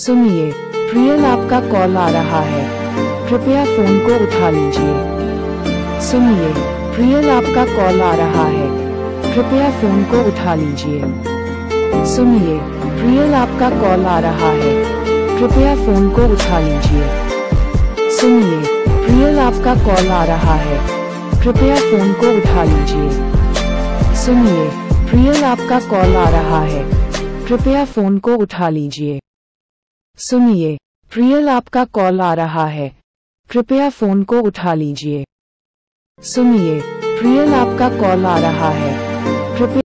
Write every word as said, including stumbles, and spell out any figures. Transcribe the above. सुनिए, प्रियल आपका कॉल आ रहा है, कृपया फोन को उठा लीजिए। सुनिए, प्रियल आपका कॉल आ रहा है, कृपया फोन को उठा लीजिए। सुनिए, प्रियल आपका कॉल आ रहा है, कृपया फोन को उठा लीजिए। सुनिए, प्रियल आपका कॉल आ रहा है, कृपया फोन को उठा लीजिए। सुनिए, प्रियल आपका कॉल आ रहा है, कृपया फोन को उठा लीजिए। सुनिए, प्रियल आपका कॉल आ रहा है, कृपया फोन को उठा लीजिए। सुनिए, प्रियल आपका कॉल आ रहा है, कृपया